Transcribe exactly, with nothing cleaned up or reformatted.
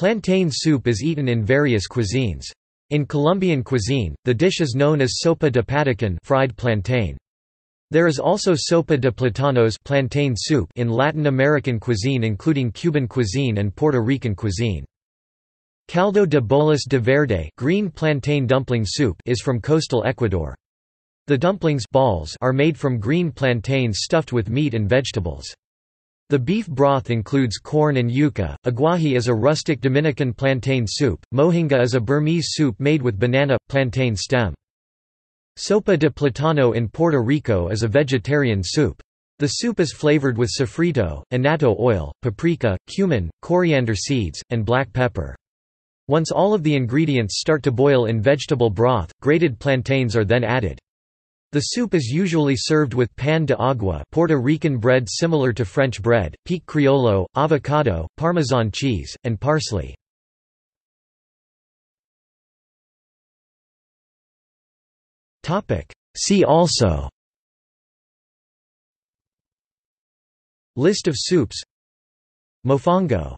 Plantain soup is eaten in various cuisines. In Colombian cuisine, the dish is known as sopa de patacón, fried plantain. There is also sopa de platanos, plantain soup, in Latin American cuisine including Cuban cuisine and Puerto Rican cuisine. Caldo de bolas de verde, green plantain dumpling soup, is from coastal Ecuador. The dumplings balls are made from green plantains stuffed with meat and vegetables. The beef broth includes corn and yuca. Aguají is a rustic Dominican plantain soup. Mohinga is a Burmese soup made with banana plantain stem. Sopa de plátano in Puerto Rico is a vegetarian soup. The soup is flavored with sofrito, annatto oil, paprika, cumin, coriander seeds, and black pepper. Once all of the ingredients start to boil in vegetable broth, grated plantains are then added. The soup is usually served with pan de agua, Puerto Rican bread similar to French bread, pique criollo, avocado, Parmesan cheese, and parsley. See also: List of soups, Mofongo.